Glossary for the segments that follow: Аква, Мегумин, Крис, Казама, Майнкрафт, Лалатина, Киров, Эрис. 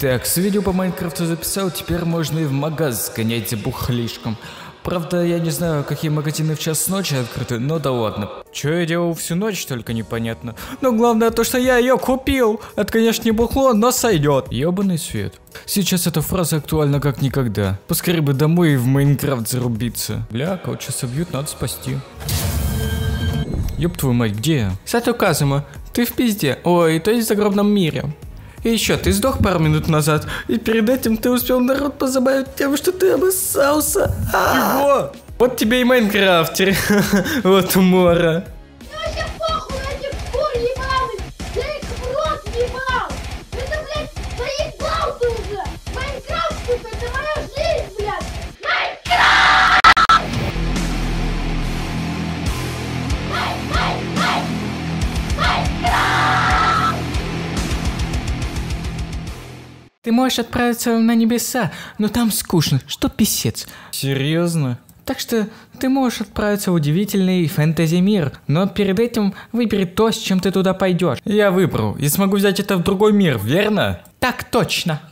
Так, с видео по Майнкрафту записал, теперь можно и в магаз сгонять за бухлишком. Правда, я не знаю, какие магазины в час ночи открыты, но да ладно. Чё я делал всю ночь, только непонятно. Но главное то, что я ее купил. Это, конечно, не бухло, но сойдет. Ёбаный свет. Сейчас эта фраза актуальна как никогда. Поскорее бы домой и в Майнкрафт зарубиться. Бля, кого сейчас убьют, надо спасти. Ёб твою мать, где я? Сато Казама, ты в пизде. Ой, то есть в загробном мире. И еще, ты сдох пару минут назад, и перед этим ты успел народ позабавить тем, что ты обоссался. Его! Вот тебе и Майнкрафтер. Вот умора. Вообще похуй этих кур ебаных. Я их в рот ебал. Это, блядь, заебал ты уже. Майнкрафт, это моя жизнь, блядь. Майнкрафт! Ты можешь отправиться на небеса, но там скучно, что писец. Серьезно? Так что ты можешь отправиться в удивительный фэнтези-мир, но перед этим выбери то, с чем ты туда пойдешь. Я выбрал и смогу взять это в другой мир, верно? Так точно.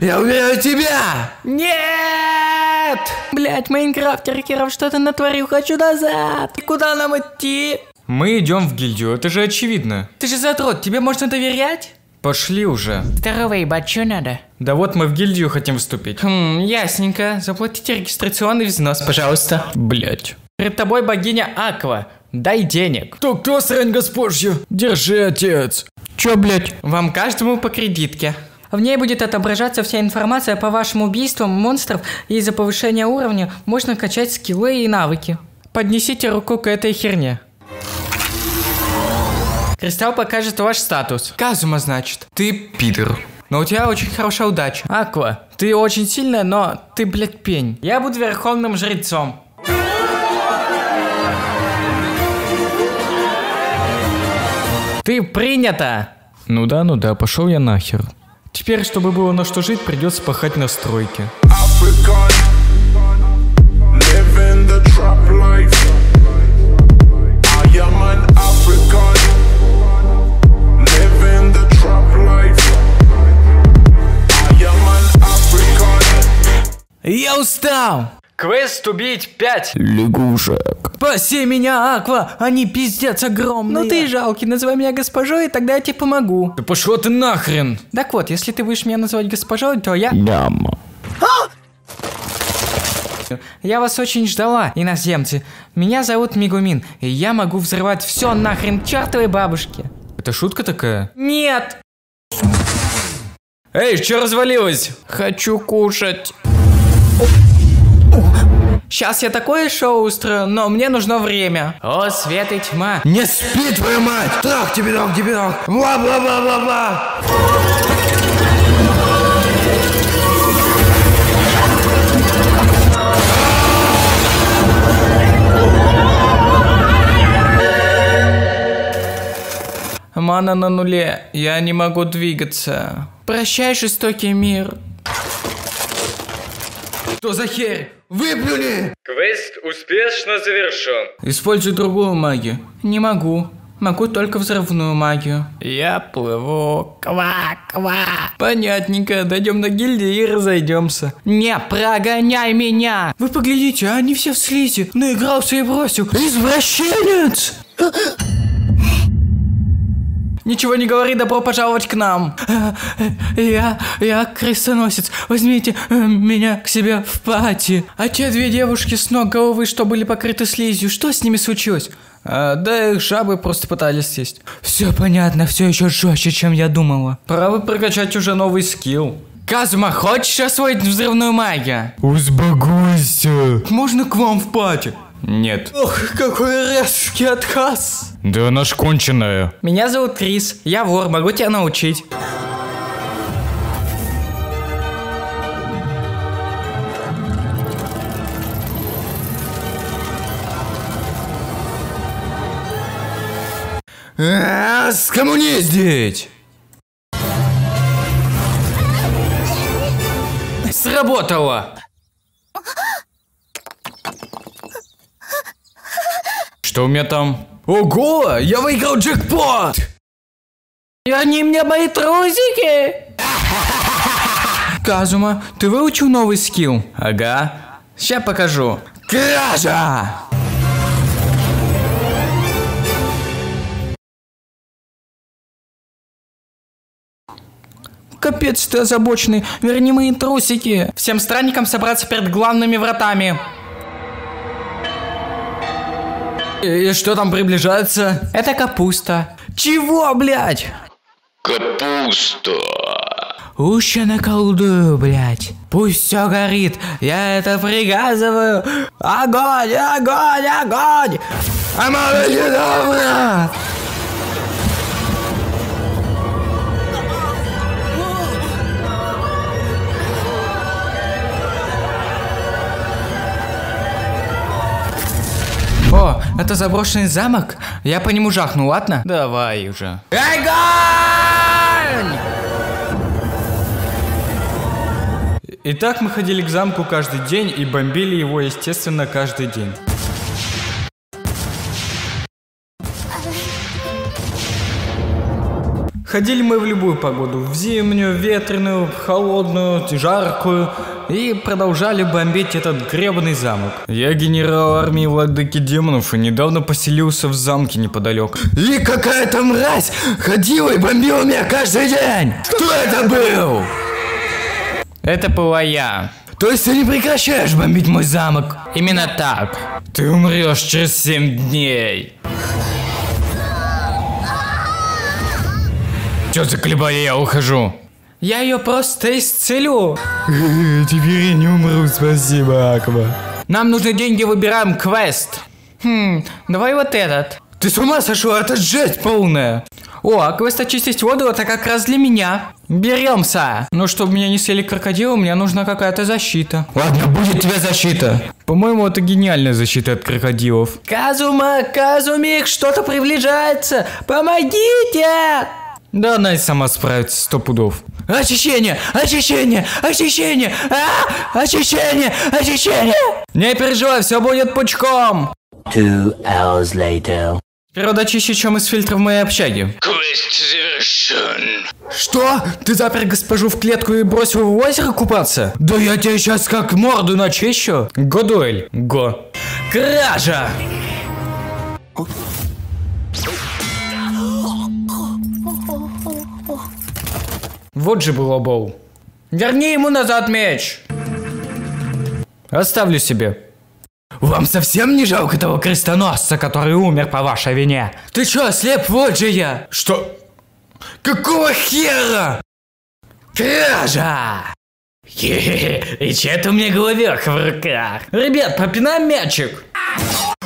Я убью тебя! Нет! Блять, Майнкрафтер Киров, что ты натворил? Хочу назад! И куда нам идти? Мы идем в гильдию, это же очевидно. Ты же задрот, тебе можно доверять? Пошли уже. Здорово, ебать, что надо? Да вот мы в гильдию хотим вступить. Хм, ясненько. Заплатите регистрационный взнос, пожалуйста. Блять. Перед тобой богиня Аква. Дай денег. Кто, срань госпожью? Держи, отец. Чё, блять? Вам каждому по кредитке. В ней будет отображаться вся информация по вашим убийствам монстров, и за повышение уровня можно качать скиллы и навыки. Поднесите руку к этой херне. Кристалл покажет ваш статус. Казума, значит. Ты пидор. Но у тебя очень хорошая удача. Аква, ты очень сильная, но ты, блядь, пень. Я буду верховным жрецом. Ты принята. Ну да, пошел я нахер. Теперь, чтобы было на что жить, придется пахать на стройке. Я устал! Квест убить 5 лягушек. Спаси меня, Аква! Они пиздец огромные! Ну ты жалкий, называй меня госпожой, и тогда я тебе помогу. Да пошла ты нахрен! Так вот, если ты будешь меня называть госпожой, то я... Яма. Я вас очень ждала, иноземцы. Меня зовут Мегумин, и я могу взрывать все нахрен чертовой бабушки. Это шутка такая? Нет! Эй, что развалилось? Хочу кушать. Сейчас я такое шоу устрою, но мне нужно время. О, свет и тьма. Не спи, твою мать! Трах тебе, трах тебе, трах! Бла-бла-бла-бла-бла! Мана на нуле. Я не могу двигаться. Прощай, жестокий мир. Что за херь? Выплюни! Квест успешно завершен. Используй другую магию. Не могу. Могу только взрывную магию. Я плыву. Ква-ква. Понятненько. Дойдем до гильдии и разойдемся. Не прогоняй меня! Вы поглядите, они все в слизи. Наигрался и бросил. Извращенец! Ничего не говори, добро пожаловать к нам. Я крестоносец. Возьмите меня к себе в пати. А те две девушки с ног головы, что были покрыты слизью, что с ними случилось? Да их жабы просто пытались съесть. Все понятно, все еще жестче, чем я думала. Пора бы прокачать уже новый скилл. Казума, хочешь освоить взрывную магию? Успокойся. Можно к вам в пати? Нет. Ох, какой резкий отказ. Да она ж конченая. Меня зовут Крис, я вор, могу тебя научить. Скоммуниздить! Сработало! Что у меня там? Ого! Я выиграл джекпот! И они мне мои трусики! Казама, ты выучил новый скилл? Ага. Сейчас покажу. Кража! Капец ты озабоченный, верни мои трусики. Всем странникам собраться перед главными вратами. И что там приближается? Это капуста. Чего, блядь? Капуста. Лучше наколдую, блядь. Пусть все горит, я это пригазываю. Огонь, огонь, огонь! А молодец, добра! О, это заброшенный замок? Я по нему жахну, ладно? Давай уже. Огонь! Итак, мы ходили к замку каждый день и бомбили его, естественно, каждый день. Ходили мы в любую погоду. В зимнюю, ветреную, в холодную, жаркую. И продолжали бомбить этот гребаный замок. Я генерал армии владыки демонов и недавно поселился в замке неподалеку. И какая-то мразь ходила и бомбила меня каждый день. Кто это был? Это была я. То есть ты не прекращаешь бомбить мой замок? Именно так. Ты умрешь через 7 дней. Чё заколебали, я ухожу. Я ее просто исцелю. Теперь я не умру, спасибо, Аква. Нам нужны деньги, выбираем квест. Давай вот этот. Ты с ума сошла, это жесть полная. О, а квест очистить воду, это как раз для меня. Беремся. Но чтобы меня не съели крокодилы, мне нужна какая-то защита. Ладно, будет тебе защита. По-моему, это гениальная защита от крокодилов. Казума, Казумик, что-то приближается. Помогите! Да она и сама справится, 100 пудов. Очищение! Очищение! Очищение! А! Очищение! Очищение! Не переживай, все будет пучком! 2 hours later. Природа чище, чем из фильтра в моей общаге. Квест завершен. Что? Ты запер госпожу в клетку и бросил в озеро купаться? Да я тебе сейчас как морду начищу. Годуэль. Го. Кража! Вот же был обол. Верни ему назад меч. Оставлю себе. Вам совсем не жалко того крестоносца, который умер по вашей вине? Ты чё, слеп? Вот же я. Что? Какого хера? Кража! Хе-хе-хе, и чё это у меня головёх в руках? Ребят, попинаем мячик.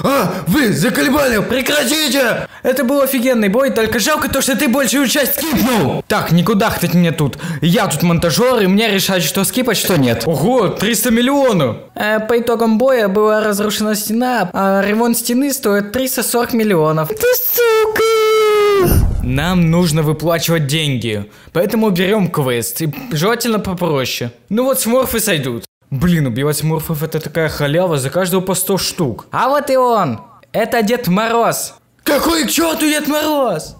А, вы заколебали, прекратите! Это был офигенный бой, только жалко то, что ты большую часть скипнул. Так, никуда хоть мне тут. Я тут монтажер, и мне решать, что скипать, что нет. Ого, 300 миллионов! По итогам боя была разрушена стена, а ремонт стены стоит 340 миллионов. Ты сука! Нам нужно выплачивать деньги, поэтому берем квест, и желательно попроще. Ну вот сморфы сойдут. Блин, убивать морфов это такая халява, за каждого по 100 штук. А вот и он, это Дед Мороз. Какой к черту Дед Мороз?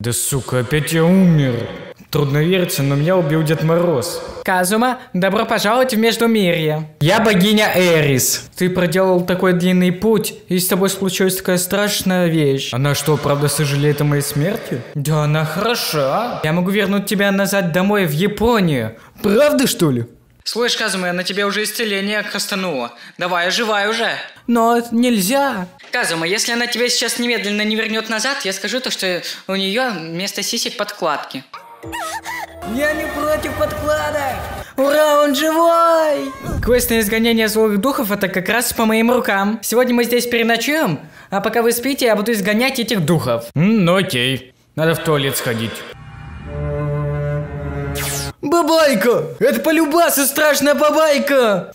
Да сука, опять я умер. Трудно верится, но меня убил Дед Мороз. Казума, добро пожаловать в Междумирье. Я богиня Эрис. Ты проделал такой длинный путь, и с тобой случилась такая страшная вещь. Она что, правда сожалеет о моей смерти? Да она хороша. Я могу вернуть тебя назад домой в Японию. Правда что ли? Слышь, Казума, на тебе уже исцеление хастануло. Давай, оживай уже. Но нельзя. Казума, если она тебя сейчас немедленно не вернет назад, я скажу то, что у нее вместо сисек подкладки. Я не против подкладок. Ура, он живой! Квест на изгонение злых духов это как раз по моим рукам. Сегодня мы здесь переночуем, а пока вы спите, я буду изгонять этих духов. Ну окей, надо в туалет сходить. Бабайка! Это полюбаса страшная бабайка!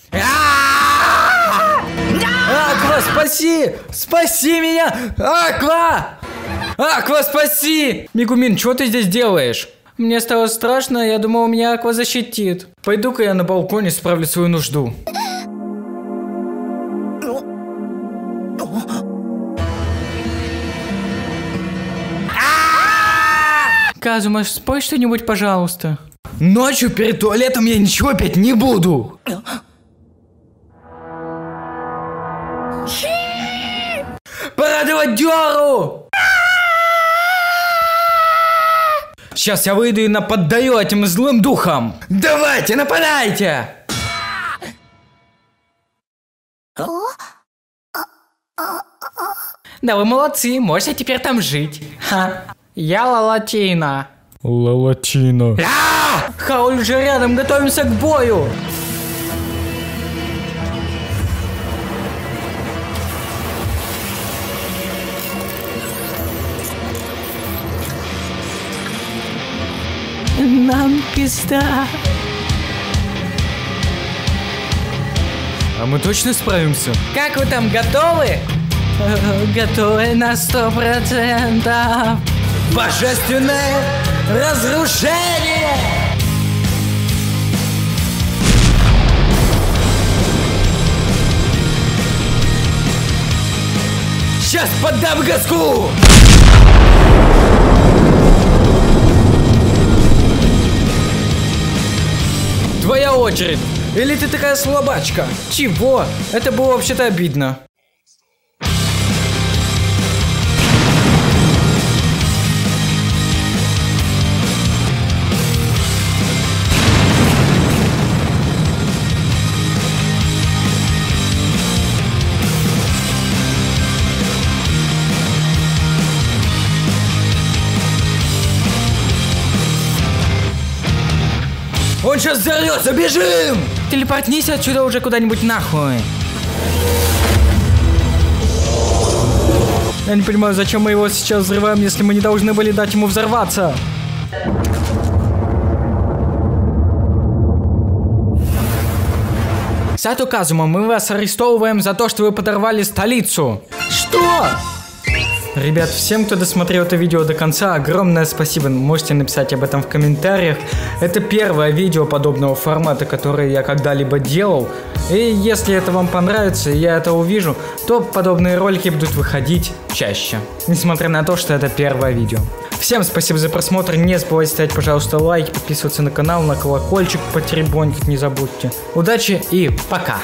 Аква, спаси! Спаси меня! Аква! Аква, спаси! Мегумин, что ты здесь делаешь? Мне стало страшно, я думал, меня Аква защитит. Пойду-ка я на балконе справлю свою нужду. Казума, спой что-нибудь, пожалуйста. Ночью перед туалетом я ничего петь не буду. Пора давать дёру! Сейчас я выйду и нападаю этим злым духом. Давайте, нападайте! Да вы молодцы, можете теперь там жить. Я Лалатина. Лалатина. Хауль уже рядом, готовимся к бою. Нам пизда. А мы точно справимся? Как вы там, готовы? Готовы на 100%. Божественное разрушение! Сейчас поддам газку! Твоя очередь! Или ты такая слабачка? Чего? Это было вообще-то обидно. Он сейчас взорвется, бежим! Телепортнись отсюда уже куда-нибудь нахуй. Я не понимаю, зачем мы его сейчас взрываем, если мы не должны были дать ему взорваться. Сату Казама, мы вас арестовываем за то, что вы подорвали столицу. Что? Ребят, всем, кто досмотрел это видео до конца, огромное спасибо. Можете написать об этом в комментариях. Это первое видео подобного формата, которое я когда-либо делал. И если это вам понравится, и я это увижу, то подобные ролики будут выходить чаще. Несмотря на то, что это первое видео. Всем спасибо за просмотр. Не забывайте ставить, пожалуйста, лайки, подписываться на канал, на колокольчик потеребонькать не забудьте. Удачи и пока!